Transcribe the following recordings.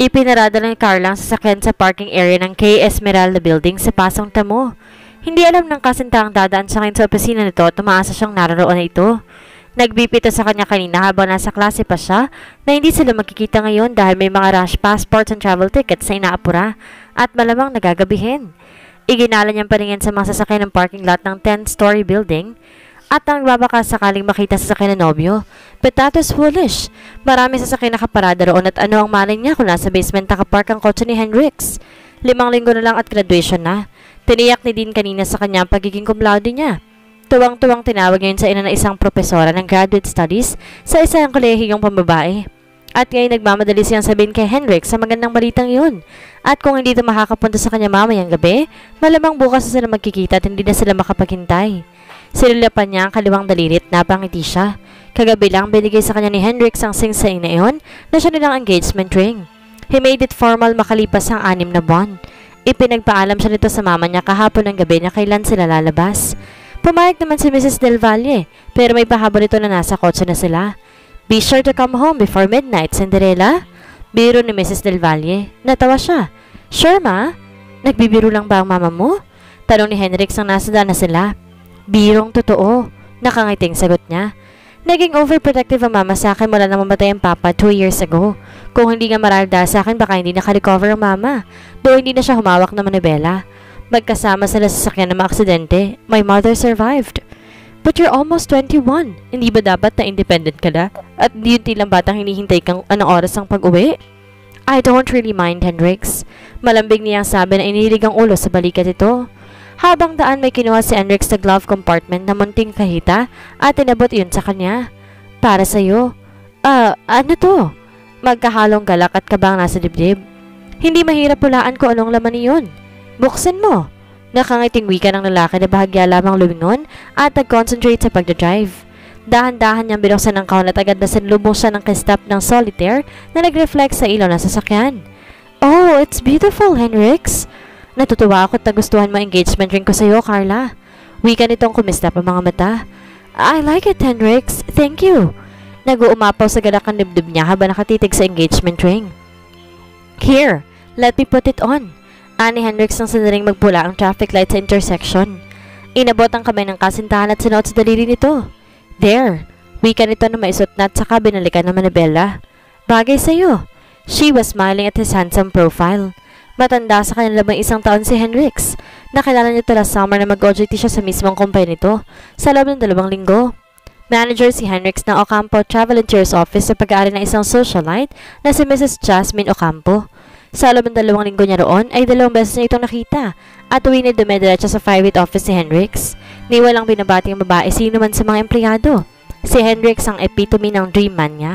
Ipinarada ng Carlang sasakyan sa parking area ng K. Esmeralda Building sa Pasong Tamo. Hindi alam ng kasintaang dadaan siya ngayon sa opisina nito at tumaasa siyang naroon na ito. Nagbipito sa kanya kanina habang nasa klase pa siya na hindi sila magkikita ngayon dahil may mga rush passports and travel tickets na inaapura at malamang nagagabihin. Iginala niyang paningin sa mga sasakyan ng parking lot ng 10-story building. At ang babaka sakaling makita sa sakin na nobyo, but that is foolish. Marami sa sakin nakaparada roon at ano ang malay niya kung nasa basement nakapark ang kotse ni Hendrix. 5 linggo na lang at graduation na. Tiniyak ni Dean kanina sa kanya ang pagiging cum laude niya. Tuwang-tuwang tinawag ngayon sa ina ng isang propesora ng graduate studies sa isang kolehiyong pambabae. At ngayon nagmamadali siyang sabihin kay Hendrix sa magandang balitang yun. At kung hindi ito makakapunta sa kanya mamayang gabi, malamang bukas na sila magkikita at hindi na sila makapaghintay. Sililapan niya ang kaliwang dalilit na pangiti siya. Kagabi lang binigay sa kanya ni Hendrix ang sing-sing na iyon na siya nilang engagement ring. He made it formal makalipas ang 6 na buwan. Ipinagpaalam siya nito sa mama niya kahapon ng gabi na kailan sila lalabas. Pumayag naman si Mrs. Del Valle pero may pahabol ito na nasa kotse na sila. Be sure to come home before midnight, Cinderella. Biro ni Mrs. Del Valle. Natawa siya. Sure ma? Nagbibiro lang ba ang mama mo? Tanong ni Hendrix ang nasada na sila. Birong totoo, nakangiting sagot niya. Naging overprotective ang mama sa akin mula na mamatay ang papa 2 years ago. Kung hindi nga maralda sa akin, baka hindi nakarecover ang mama. Doon hindi na siya humawak ng manubela. Magkasama sila sa sakyan ng mga aksidente. My mother survived. But you're almost 21. Hindi ba dapat na independent ka na? At hindi yung tilang batang hinihintay kang anong oras ang pag-uwi? I don't really mind, Hendrix. Malambing niyang sabi na inilig ang ulo sa balikat ito. Habang daan may kinuha si Hendrix sa glove compartment na munting kahita at inabot iyon sa kanya. Para sa'yo. Ano to? Magkahalong galak at kabang nasa dibdib. Hindi mahirap pulaan kung anong laman iyon. Buksan mo. Nakangiting wika ng lalaki na bahagya lamang lumingon at nag-concentrate sa pagdadrive. Dahan-dahan niyang binuksan ang kahon at agad na sinlubong siya ng kistap ng solitaire na nag-reflect sa ilaw ng sasakyan. Oh, it's beautiful, Hendrix. Natutuwa ako at nagustuhan mo engagement ring ko sa'yo, Carla. Wika nitong kumistap ang mga mata. I like it, Hendrix. Thank you. Nag-uumapaw sa galak ang dibdib niya habang nakatitig sa engagement ring. Here, let me put it on. Ani Hendrix nang sandaling magpula ang traffic light sa intersection. Inabot ang kamay ng kasintahan at sinuot sa daliri nito. There. Wika nito na maisot na at saka binalikan ng manabela. Bagay sa'yo. She was smiling at his handsome profile. Matanda sa kanya labang 1 taon si Hendrix. Nakilala niya ito last summer na mag-OJT siya sa mismong kumpanya nito sa loob ng 2 linggo. Manager si Hendrix ng Ocampo Travel and Tours office sa pag-aari ng isang socialite na si Mrs. Jasmine Ocampo. Sa loob ng 2 linggo niya roon ay 2 beses niya itong nakita at uwi na dumediretso sa private office si Hendrix. Ni walang binabati ang babae sino man sa mga empleyado. Si Hendrix ang epitome ng dream man niya.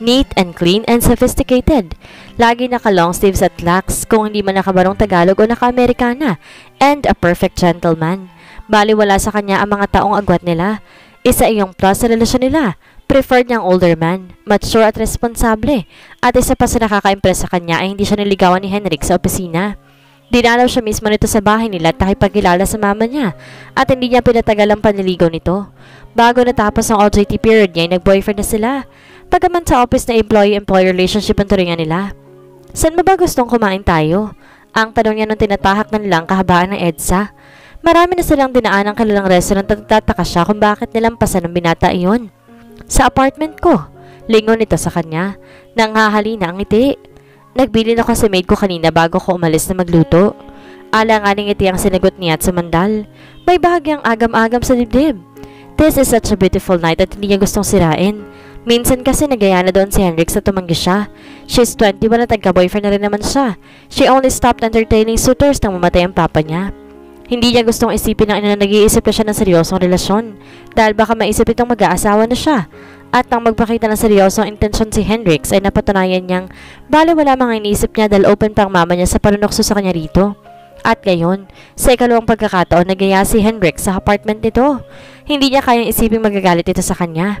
Neat and clean and sophisticated. Lagi naka-long sleeves at lax kung hindi man nakabarong Tagalog o naka-Amerikana. And a perfect gentleman. Baliwala sa kanya ang mga taong agwat nila. Isa iyong plus sa relasyon nila. Preferred niyang older man, mature at responsable. At isa pa sa nakaka-impress sa kanya ay hindi siya niligawan ni Hendrix sa opisina. Dinalaw siya mismo nito sa bahay nila at nakipagkilala sa mama niya. At hindi niya pinatagal ang panliligaw nito. Bago natapos ang OJT period niya ay nag-boyfriend na sila. Pagkaman sa office na employee-employer relationship ang turingan nila. Saan mo ba gustong kumain tayo? Ang tanong niya nung tinatahak na nilang kahabaan ng EDSA. Marami na silang dinaan ang kanilang restaurant at nagtataka siya kung bakit nilampasan ng binata iyon. Sa apartment ko. Lingon nito sa kanya. Nanghahalina ang ngiti. Nagbilin ako sa maid ko kanina bago ko umalis na magluto. Alang-aling ngiti ang sinagot niya at sumandal. May bahagyang agam-agam sa dibdib. This is such a beautiful night at hindi niya gustong sirain. Minsan kasi nagaya na doon si Hendrix na tumanggi siya. She's 21 at nagka-boyfriend na rin naman siya. She only stopped entertaining suitors nang mamatay ang papa niya. Hindi niya gustong isipin ang ina na nag-iisip na siya ng seryosong relasyon dahil baka maisip itong mag-aasawa na siya. At nang magpakita ng seryosong intensyon si Hendrix ay napatunayan niyang baliwala mga iniisip niya dahil open pa ang mama niya sa panunokso sa kanya rito. At ngayon, sa ikalawang pagkakataon nagaya si Hendrix sa apartment nito. Hindi niya kayang isipin magagalit ito sa kanya.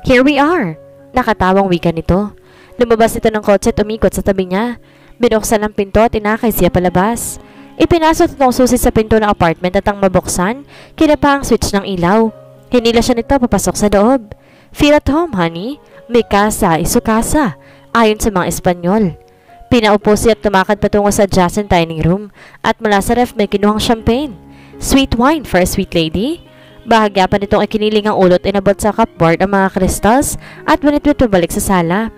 Here we are! Nakatawang wika nito. Lumabas ito ng kotse at umikot sa tabi niya. Binuksan ang pinto at inakay siya palabas. Ipinasot itong susi sa pinto ng apartment at ang mabuksan, kinapa ang switch ng ilaw. Hinila siya nito papasok sa doob. Feel at home, honey. May casa, isukasa. Ayon sa mga Espanyol. Pinaupo siya at tumakad patungo sa adjacent dining room at mula sa ref may kinuhang champagne. Sweet wine for a sweet lady. Bahagya pa nitong ikiniling ang ulot, inabot sa cupboard ang mga crystals at manitwit pabalik sa sala.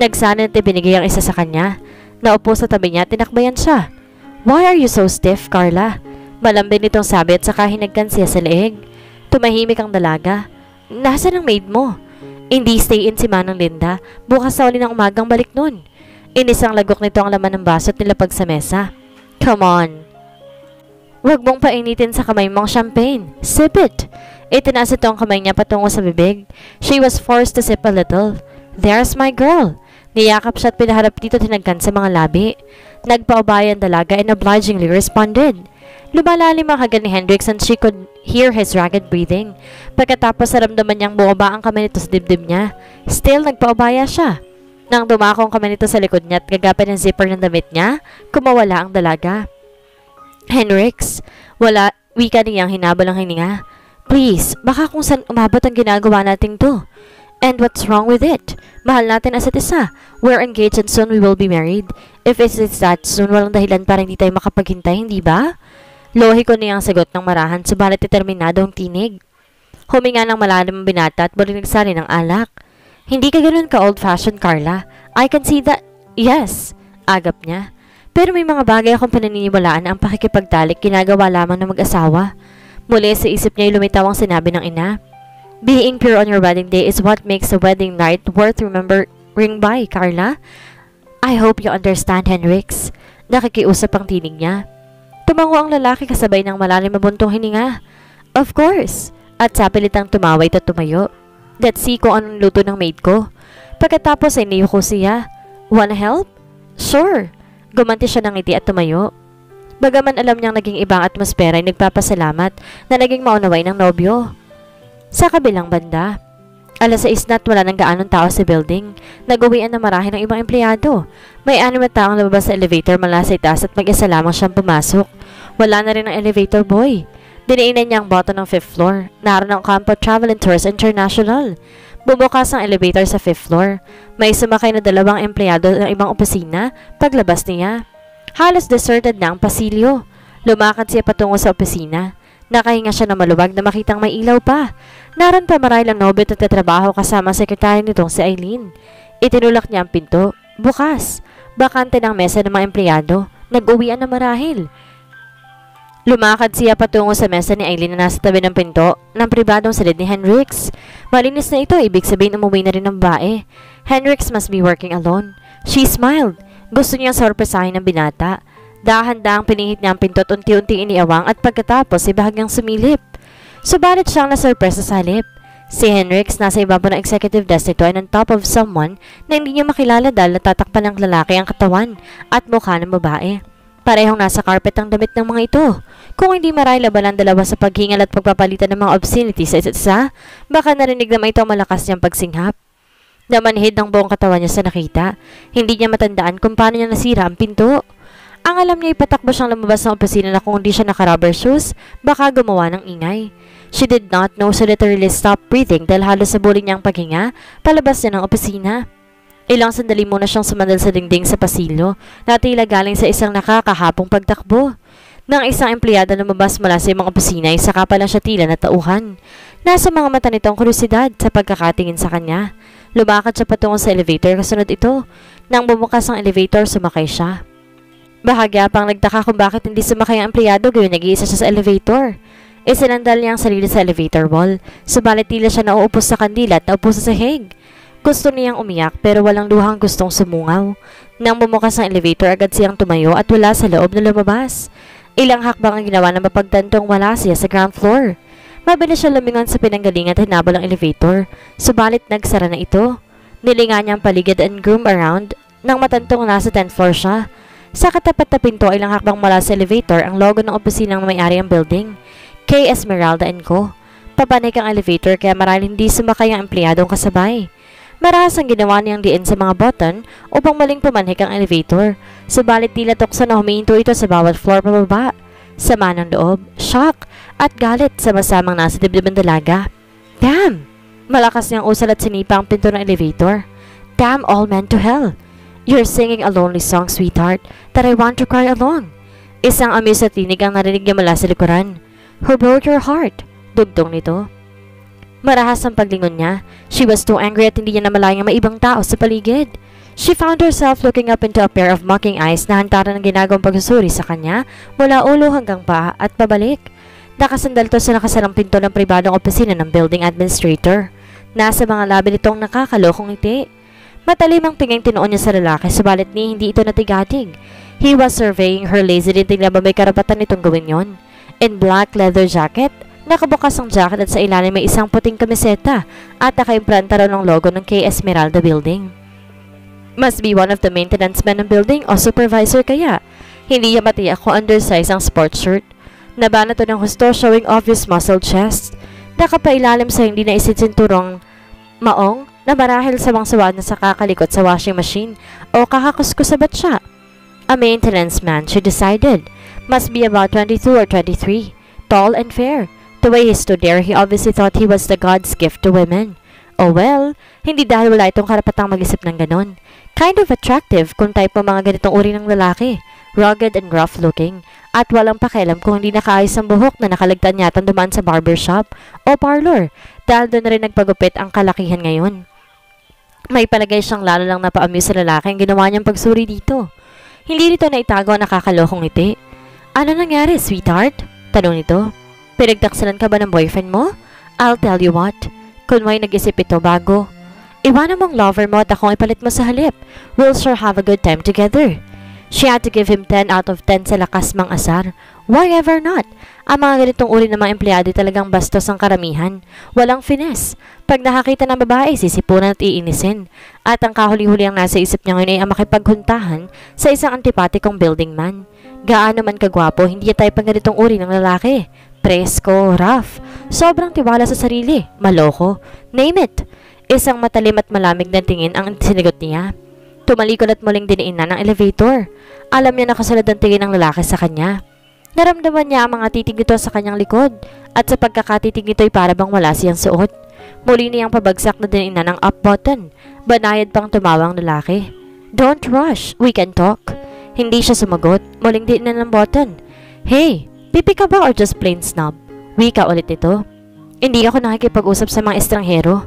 Nagsanan at ibinigay ang isa sa kanya. Naupo sa tabi niya at tinakbayan siya. "Why are you so stiff, Carla?" Malambing nitong sabi at saka hinagkan siya sa leeg. Tumahimik ang dalaga. "Nasaan ang maid mo?" "Hindi stay-in si Manang Linda. Bukas sa uli ng umagang balik nun." Inisang lagok nito ang laman ng baso at nilapag sa mesa. "Come on. Huwag mong painitin sa kamay mong champagne. Sip it." Itinaas ito ang kamay niya patungo sa bibig. She was forced to sip a little. "There's my girl." Niyakap siya at pinaharap dito tinagkan sa mga labi. Nagpaubay ang dalaga and obligingly responded. Lumalalim ang hagan ni Hendricks and she could hear his ragged breathing. Pagkatapos naramdaman niyang buoba ang kamay nito sa dibdib niya. Still, nagpaubaya siya. Nang dumako ang kamay nito sa likod niya at gagapin ang zipper ng damit niya, kumawala ang dalaga. "Henrix," wika niyang hinabol ang hininga. "Please, baka kung saan umabot ang ginagawa nating to. And what's wrong with it? Mahal natin as at isa. We're engaged and soon we will be married. If it's that soon, walang dahilan para hindi tayo makapaghintay, hindi ba?" Lohi ko niyang sagot ng marahan, subalit determinado ang tinig. Huminga ng malalim ang binata at baligsari ng alak. "Hindi ka ganun ka old-fashioned, Carla. I can see that." "Yes," agap niya. "Pero may mga bagay akong pananiniwalaan na ang pakikipagtalik ginagawa lamang ng mag-asawa." Muli sa isip niya lumitaw ang sinabi ng ina. "Being pure on your wedding day is what makes a wedding night worth remembering by, Carla. I hope you understand, Henrix." Nakikiusap ang tinig niya. Tumango ang lalaki kasabay ng malalim na buntong hininga. "Of course." At sapilitang tumaway at tumayo. "Let's see kung anong luto ng maid ko." Pagkatapos ay niyuko siya. "Wanna help?" "Sure." Gumanti siya ng ngiti at tumayo. Bagaman alam niyang naging ibang atmosfera ay nagpapasalamat na naging maunaway ng nobyo. Sa kabilang banda, alas 6 na at wala ng gaanong tao sa building. Nag-uwian na marahin ng ibang empleyado. May 6 na taong lumabas sa elevator mula sa itaas at mag-isa lamang siyang pumasok. Wala na rin ang elevator boy. Dinainan niya ang button ng 5th floor. Naroon ang Ocampo Travel and Tours International. Bumukas ang elevator sa 5th floor. May sumakay na 2 empleyado ng ibang opisina paglabas niya. Halos deserted na ang pasilyo. Lumakad siya patungo sa opisina. Nakahinga siya na maluwag na makitang may ilaw pa. Naroon pa marahil ang nobyo at katrabaho kasama ang sekretary nitong si Eileen. Itinulak niya ang pinto. Bukas. Bakante ng mesa ng mga empleyado. Nag-uwian na marahil. Lumakad siya patungo sa mesa ni Eileen na nasa tabi ng pinto ng pribadong silid ni Henrix. Malinis na ito, ibig sabihin umuwi na rin ang bae. Henrix must be working alone. She smiled. Gusto niyang sorpresahin ng binata. Dahan-dahang pinihit niya ang pinto at unti-unti iniawang at pagkatapos ay bahagyang sumilip. Subalit siyang nasurpresa sa halip. Si Henrix nasa ibaba ng executive desk nito and on top of someone na hindi niya makilala dahil natatakpan ng lalaki ang katawan at mukha ng babae. Parehong nasa carpet ang damit ng mga ito. Kung hindi marahil laban ang dalawa sa paghingal at pagpapalitan ng mga obscenity sa isa't isa, baka narinig naman ito ang malakas niyang pagsinghap. Namanhid ng buong katawan niya sa nakita. Hindi niya matandaan kung paano niya nasira ang pinto. Ang alam niya ay patakbo siyang lumabas ng opisina na kung hindi siya naka-rubber shoes, baka gumawa ng ingay. She did not know so literally stop breathing dahil halos sabulin niya ang paghinga, palabas niya ng opisina. Ilang sandali muna siyang sumandal sa dingding sa pasilyo na tila galing sa isang nakakahapong pagtakbo. Nang isang empleyada lumabas mula sa ibang opisina, saka pa lang siya tila natauhan. Nasa mga mata nitong kurusidad sa pagkakatingin sa kanya. Lumakad siya patungo sa elevator kasunod ito. Nang bumukas ang elevator, sumakay siya. Bahagya pang nagtaka kung bakit hindi sumakay ang empleyado gayon nag-iisa siya sa elevator. Isinandal niya ang sarili sa elevator wall, subalit tila siya nauupos sa kandila at naupo sa sahig. Gusto niyang umiyak pero walang luhang gustong sumungaw. Nang bumukas ang elevator, agad siyang tumayo at wala sa loob na lumabas. Ilang hakbang ang ginawa na mapagtantong wala siya sa ground floor. Mabilis siya lumingon sa pinanggaling at hinabol ang elevator, subalit nagsara na ito. Nilinga niya ang paligid and groom around nang matantong nasa 10th floor siya. Sa katapat na pinto, ilang hakbang mula sa elevator, ang logo ng opisinang may-ari ang building, K. Esmeralda & Co. Papanik ang elevator kaya marahil hindi sumakay ang empleyadong kasabay. Marahas ang ginawa niyang diin sa mga button upang maling pumanhik ang elevator, subalit tila tukso na humihinto ito sa bawat floor pababa. Sama ng loob, shock, at galit sa masamang nasa dibdib ng dalaga. "Damn!" Malakas niyang usal at sinipa ang pinto ng elevator. "Damn all men to hell!" You're singing a lonely song, sweetheart, that I want to cry along. Isang amis sa tinig ang narinig niya mula sa likuran. Who broke your heart? Dugtong nito. Marahas ang paglingon niya. She was too angry at hindi niya namalayang may ibang tao sa paligid. She found herself looking up into a pair of mocking eyes na hantaran ng ginagawang pagsusuri sa kanya mula ulo hanggang paa at pabalik. Nakasandal to sa nakasarang pinto ng pribadong opisina ng building administrator. Nasa mga labi nitong nakakalokong ngiti. Matalim ang tingin tinoon niya sa lalaki, subalit ni hindi ito natigating. He was surveying her lazily, tingnan ba may karapatan nitong gawin yon. In black leather jacket, nakabukas ang jacket at sa ilalim may isang puting kamiseta at nakaimpranta raw ng logo ng K. Esmeralda Building. Must be one of the maintenance men ng building o supervisor kaya. Hindi niya matiyak kung undersize ang sports shirt. Nabana to ng husto, showing obvious muscle chest. Nakapailalim sa hindi na isisinturong maong na marahil sawang-sawa na sa kakalikot sa washing machine o kakakuskus sa batsa. A maintenance man, she decided. Must be about 22 or 23. Tall and fair. The way he stood there, he obviously thought he was the God's gift to women. Oh well, hindi dahil wala itong karapatang mag-isip ng ganon. Kind of attractive kung type ng mga ganitong uri ng lalaki. Rugged and rough looking. At walang pakialam kung hindi nakaayos ang buhok na nakalagtan yatang dumaan sa barbershop o parlor dahil doon na rin nagpagupit ang kalakihan ngayon. May palagay siyang lalo lang napa-amuse sa lalaki ang ginawa niyang pagsuri dito. Hindi nito naitago ang nakakalokong ngiti. Ano nangyari, sweetheart? Tanong nito. Pinagtaksalan ka ba ng boyfriend mo? I'll tell you what. Kunway nag-isip ito bago. Iwanan mong lover mo at akong ipalit mo sa halip. We'll sure have a good time together. She had to give him 10 out of 10 sa lakas mang asar. Why ever not? Ang mga ganitong uri ng mga empleyado talagang bastos ang karamihan. Walang finesse. Pag nakakita ng babae, sisipunan at iinisin. At ang kahuli-huli ang nasa isip niya ngayon ay ang makipaghuntahan sa isang antipatikong building man. Gaano man kagwapo, hindi tayo pang ganitong uri ng lalaki. Presko, rough, sobrang tiwala sa sarili, maloko, name it. Isang matalim at malamig na tingin ang sinigot niya. Tumalikod at muling diniinan ng elevator. Alam niya na kasalad ang tingin ng lalaki sa kanya. Naramdaman niya ang mga titig nito sa kanyang likod at sa pagkakatitig nito'y para bang wala siyang suot. Muli niyang pabagsak na din ina ng up button. Banayad pang tumawang lalaki. Don't rush, we can talk. Hindi siya sumagot. Muling din ina ng button. Hey, pipi ka ba or just plain snob? Wika ulit nito. Hindi ako nakikipag-usap sa mga estranghero.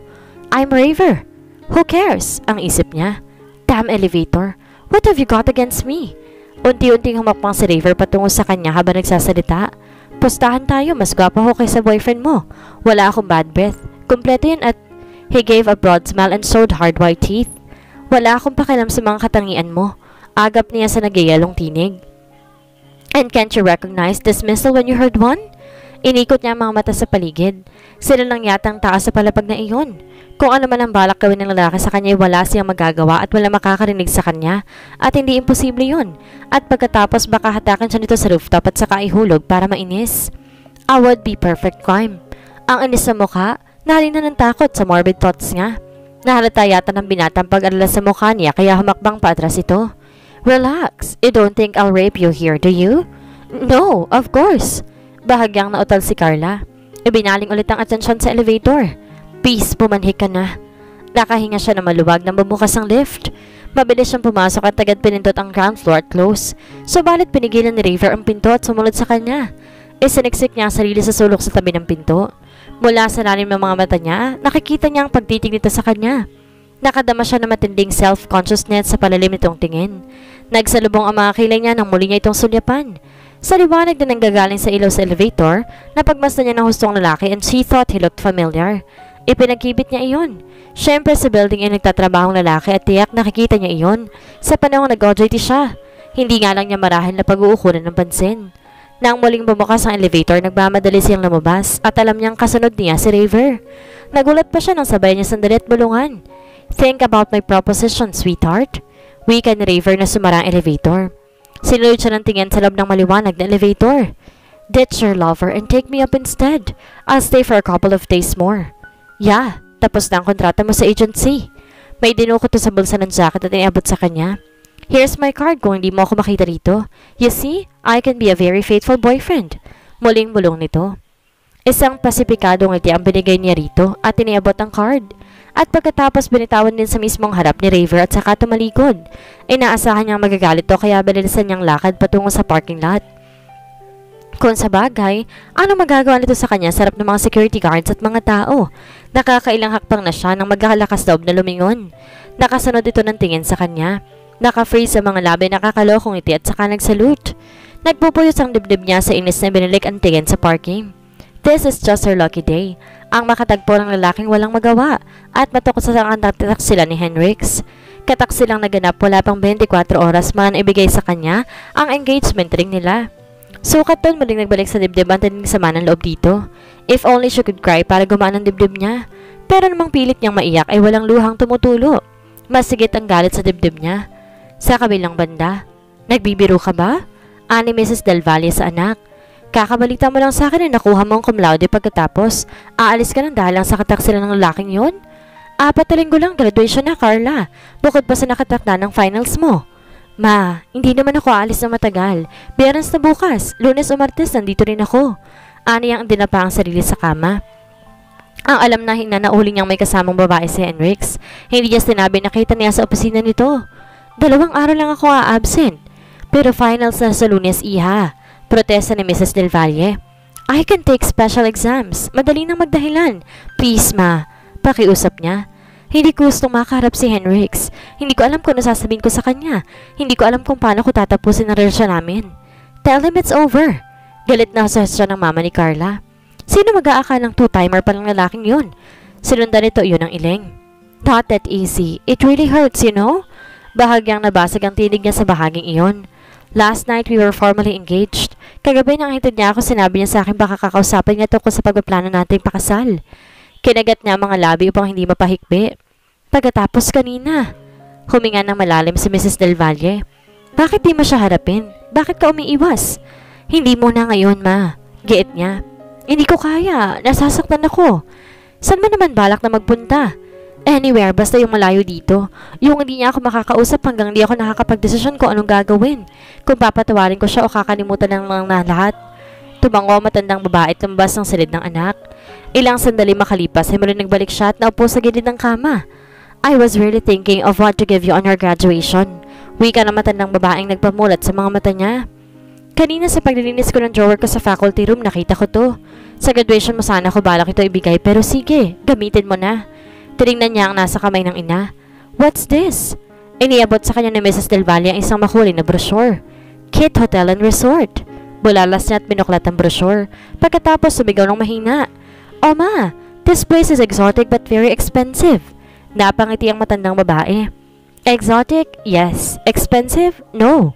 I'm raver. Who cares? Ang isip niya. Damn elevator. What have you got against me? Unti-unting humakbang si Raver patungo sa kanya habang nagsasalita. Pustahan tayo, mas gwapo ko kaysa boyfriend mo. Wala akong bad breath. Kumpleto yan at... He gave a broad smile and showed hard white teeth. Wala akong pakialam sa mga katangian mo. Agap niya sa nagayalong tinig. And can't you recognize dismissal when you heard one? Inikot niya ang mga mata sa paligid. Sila lang yatang taas sa palapag na iyon. Kung ano man ang balak gawin ng lalaki sa kanya, wala siyang magagawa at wala makakarinig sa kanya. At hindi imposible yun. At pagkatapos baka hatakan siya nito sa rooftop at saka ihulog para mainis. I would be perfect crime. Ang inis sa mukha, nahalina ng takot sa morbid thoughts niya. Nahalata yata ng binatang pag-alala sa mukha niya kaya humakbang patras ito. Relax, you don't think I'll rape you here, do you? No, of course. Bahagyang nautal si Carla. Ibinaling ulit ang atensyon sa elevator. Peace, pumanhik ka na. Nakahinga siya na maluwag nang bumukas ang lift. Mabilis siyang pumasok at agad pinindot ang ground floor at close. Subalit pinigilan ni River ang pinto at sumunod sa kanya. Isiniksik niya ang sarili sa sulok sa tabi ng pinto. Mula sa lalim ng mga mata niya, nakikita niya ang pagtitig nito sa kanya. Nakadama siya ng matinding self-consciousness sa palalim nitong tingin. Nagsalubong ang mga kilay niya nang muli niya itong sulyapan. Sa liwanag na nanggagaling sa ilaw sa elevator, napagmasdan niya ng hustong lalaki and she thought he looked familiar. Ipinagkibit niya iyon. Siyempre sa building ay nagtatrabahong lalaki at tiyak nakikita niya iyon. Sa panahong nag-OJT siya, hindi nga lang niya marahil na pag-uukunan ng pansin. Nang muling bumukas ang elevator, nagmamadali siyang lumabas at alam niyang kasunod niya si Raver. Nagulat pa siya nang sabay niya sandali at bulungan. Think about my proposition, sweetheart. Wika ni Raver na sumarang elevator. Sinunod siya ng tingin sa loob ng maliwanag na elevator. Ditch your lover and take me up instead. I'll stay for a couple of days more. Yeah, tapos na ang kontrata mo sa agency. May dinukot sa bulsa ng jacket at inabot sa kanya. Here's my card kung hindi mo ako makita rito. You see, I can be a very faithful boyfriend. Muling bulong nito. Isang pasipikadong ngiti ang binigay niya rito at inabot ang card. at pagkatapos binitawan din sa mismong harap ni Raver at saka tumalikod. Inaasahan niyang magagalit to kaya binilisan niyang lakad patungo sa parking lot. Kung sa bagay, ano magagawa nito sa kanya sa harap ng mga security guards at mga tao? Nakakailang hakbang na siya ng magkalakas loob na lumingon. Nakasunod ito ng tingin sa kanya. Naka-freeze sa mga labi, nakakalokong ngiti at saka nagsalute. Nagpupuyos ang dibdib niya sa inis na binalik ang tingin sa parking. This is just her lucky day. Ang makatagpo ng lalaking walang magawa at matukot sa kantatak sila ni Henrix. Katak silang naganap wala pang 24 oras man ibigay sa kanya ang engagement ring nila. Sukat doon muling nagbalik sa dibdib ang tinig sama ng loob dito. If only she could cry para gumaan ang dibdib niya. Pero namang pilit niyang maiyak ay walang luhang tumutulo. Masigit ang galit sa dibdib niya. Sa kabilang banda, nagbibiro ka ba? Ani Mrs. Del Valle sa anak. Kakabalita mo lang sa akin na nakuha mo ang cum laude pagkatapos. Aalis ka ng dahalang sa kataksilan ng lalaking yun. 4 linggo lang graduation na, Carla. Bukod pa sa nakatak na ng finals mo. Ma, hindi naman ako aalis na matagal. Biyernes na bukas, Lunes o Martes nandito rin ako. Aniyang dinapa ang sarili sa kama. Ang alam na hina na uli niyang may kasamang babae si Henrix. Hindi niya sinabi na kita niya sa opisina nito. 2 araw lang ako a-absent. Pero finals na sa Lunes, iha. Protesta ni Mrs. Del Valle. I can take special exams. Madali nang magdahilan. Please ma, pakiusap niya. Hindi ko gustong makaharap si Henrix. Hindi ko alam kung ano sasabihin ko sa kanya. Hindi ko alam kung paano ko tatapusin ang relasyon namin. Tell him it's over. Galit na siya ng mama ni Carla. Sino mag-aaka ng two-timer palang lalaking yun? Sinundan nito yun ang iling. Not that easy. It really hurts, you know? Bahagyang nabasag ang tinig niya sa bahaging iyon. Last night we were formally engaged. Kagabi nang hintod niya ako, sinabi niya sa akin baka kakausapin niya tungkol sa pagpaplano nating pakasal. Kinagat niya mga labi upang hindi mapahikbi. Pagkatapos kanina, huminga ng malalim si Mrs. Del Valle. Bakit di mo siya harapin? Bakit ka umiiwas? Hindi mo na ngayon, ma. Giit niya. Hindi ko kaya. Nasasaktan ako. Saan mo naman balak na magpunta? Anywhere, basta yung malayo dito. Yung hindi niya ako makakausap hanggang di ako nakakapagdesisyon kung anong gagawin. Kung papatawarin ko siya o kakalimutan ng mga lahat. Tumango matandang babae at lumabas ng silid ng anak. Ilang sandali makalipas ay muli nagbalik siya at naupo sa gilid ng kama. I was really thinking of what to give you on our graduation. Wika na matandang babaeng nagpamulat sa mga mata niya. Kanina sa paglilinis ko ng drawer ko sa faculty room nakita ko to. Sa graduation mo sana ko balak ito ibigay pero sige, gamitin mo na. Tinignan niya ang nasa kamay ng ina. What's this? Iniabot sa kanya ni Mrs. Del Valle ang isang makulay na brochure. Kit Hotel and Resort. Bulalas niya at binuklat ang brochure. Pagkatapos sumigaw ng mahina. Oh ma, this place is exotic but very expensive. Napangiti ang matandang babae. Exotic? Yes. Expensive? No.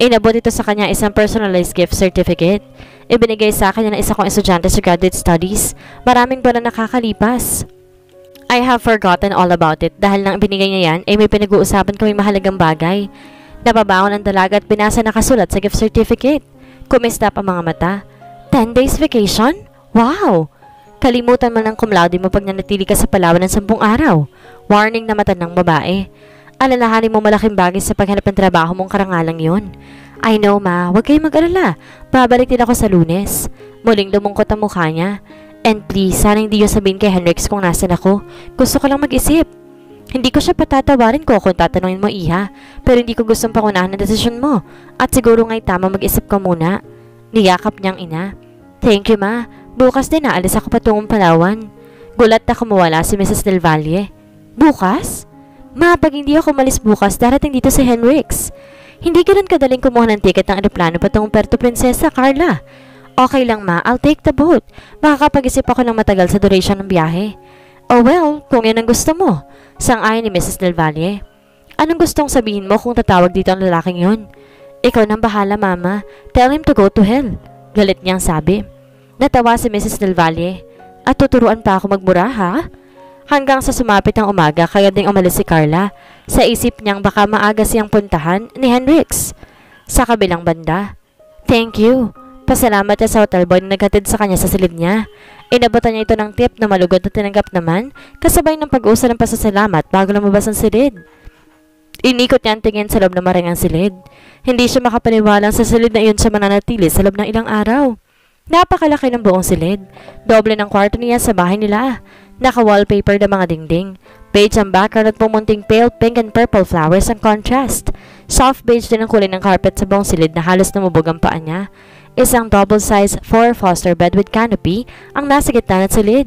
Inabot ito sa kanya isang personalized gift certificate. Ibinigay sa kanya ng isa kong estudyante sa graduate studies. Maraming buwan na nakakalipas. I have forgotten all about it dahil nang binigay niya yan ay may pinag-uusapan kami mahalagang bagay. Nababaon ang dalaga at binasa na kasulat sa gift certificate. Kumistap ang mga mata. 10 days vacation? Wow! Kalimutan man ang cum laude mo pag nanatili ka sa Palawan ng 10 araw. Warning na mata ng babae. Alalahanin mo malaking bagay sa paghanap ng trabaho mong karangalang yun. I know ma, huwag kayong mag-alala. Babalik din ako sa Lunes. Muling lumungkot ang mukha niya. And please, sana hindi yung sabihin kay Henrix kung nasan ako. Gusto ko lang mag-isip. Hindi ko siya patatawarin ko kung tatanungin mo iha. Pero hindi ko gustong pangunahan ang desisyon mo. At siguro nga'y tama mag-isip ka muna. Niyakap niyang ina. Thank you ma. Bukas din naalis ako patungong Palawan. Gulat na kumawala si Mrs. Del Valle. Bukas? Ma, pag hindi ako malis bukas, darating dito si Henrix. Hindi ganun kadaling kumuha ng ticket ng aeroplano patungong Puerto Princesa, Carla. Okay lang ma, I'll take the boat. Makakapag-isip ako ng matagal sa duration ng biyahe. Oh well, kung yun ang gusto mo. Sang-ayon ni Mrs. Del Valle. Anong gustong sabihin mo kung tatawag dito ang lalaking yun? Ikaw nang bahala mama. Tell him to go to hell. Galit niyang sabi. Natawa si Mrs. Del Valle. At tuturuan pa ako magmura, ha? Hanggang sa sumapit ang umaga, kaya ding umalis si Carla. Sa isip niyang baka maaga siyang puntahan ni Henrix. Sa kabilang banda, thank you. Pasalamat niya sa hotel boy na naghatid sa kanya sa silid niya. Inabutan niya ito ng tip na malugod na tinanggap naman, kasabay ng pag-uusap ng pasasalamat bago lumabas ang silid. Inikot niya ang tingin sa loob na marangang silid. Hindi siya makapaniwalang sa silid na iyon siya mananatili sa loob ng ilang araw. Napakalaki ng buong silid. Doble ng kwarto niya sa bahay nila. Naka-wallpaper na mga dingding. Beige ang background at pumunting pale pink and purple flowers ang contrast. Soft beige din ang kulay ng carpet sa buong silid na halos namubog ang paa niya. Isang double-size 4 foster bed with canopy ang nasa gitna ng silid.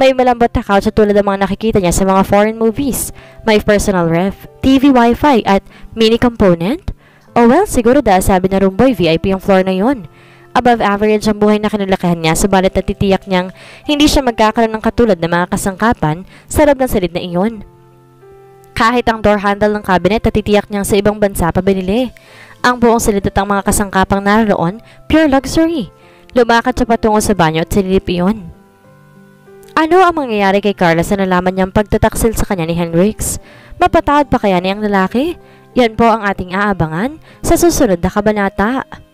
May malambot na couch at tulad ng mga nakikita niya sa mga foreign movies. May personal ref, TV, wifi at mini component. Oh well, siguro dahil sabi na roomboy VIP ang floor na yon. Above average ang buhay na kinalakihan niya, subalit natitiyak niyang hindi siya magkakaroon ng katulad ng mga kasangkapan sa loob ng silid na iyon. Kahit ang door handle ng cabinet, natitiyak niyang sa ibang bansa pa binili. Ang buong silid at ang mga kasangkapang naroon, pure luxury. Lumakad siya patungo sa banyo at silip iyon. Ano ang mangyayari kay Carla sa nalaman niyang pagtataksil sa kanya ni Hendrix? Mapatawad pa kaya niyang lalaki? Yan po ang ating aabangan sa susunod na kabanata.